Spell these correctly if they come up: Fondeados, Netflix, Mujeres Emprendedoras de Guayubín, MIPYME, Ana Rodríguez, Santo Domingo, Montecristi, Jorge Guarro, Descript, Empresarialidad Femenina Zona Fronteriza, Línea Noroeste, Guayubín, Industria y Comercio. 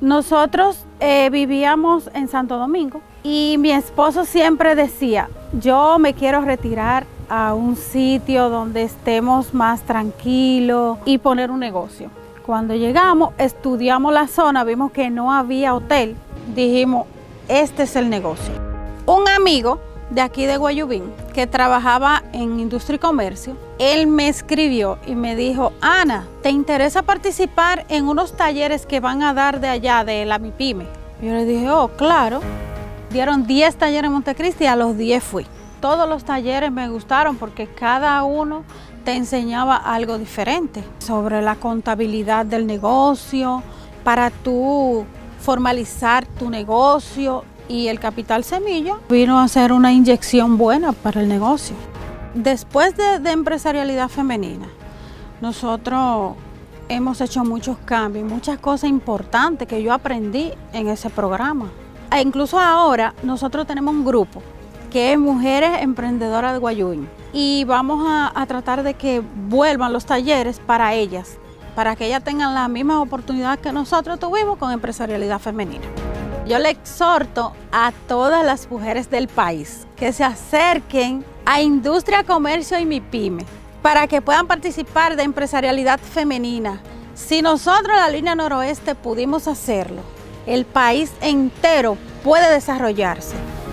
Nosotros vivíamos en Santo Domingo y mi esposo siempre decía, yo me quiero retirar a un sitio donde estemos más tranquilos y poner un negocio. Cuando llegamos, estudiamos la zona, vimos que no había hotel. Dijimos, este es el negocio. Un amigo de aquí de Guayubín, que trabajaba en Industria y Comercio, él me escribió y me dijo, Ana, ¿te interesa participar en unos talleres que van a dar de allá, de la MIPYME? Yo le dije, oh, claro. Dieron 10 talleres en Montecristi y a los 10 fui. Todos los talleres me gustaron porque cada uno te enseñaba algo diferente sobre la contabilidad del negocio, para tú formalizar tu negocio, y el capital semilla vino a ser una inyección buena para el negocio. Después de empresarialidad femenina, nosotros hemos hecho muchos cambios, muchas cosas importantes que yo aprendí en ese programa. E incluso ahora nosotros tenemos un grupo que es Mujeres Emprendedoras de Guayubín y vamos a tratar de que vuelvan los talleres para ellas, para que ellas tengan las mismas oportunidades que nosotros tuvimos con empresarialidad femenina. Yo le exhorto a todas las mujeres del país que se acerquen a Industria, Comercio y MIPYME para que puedan participar de empresarialidad femenina. Si nosotros, la Línea Noroeste, pudimos hacerlo, el país entero puede desarrollarse.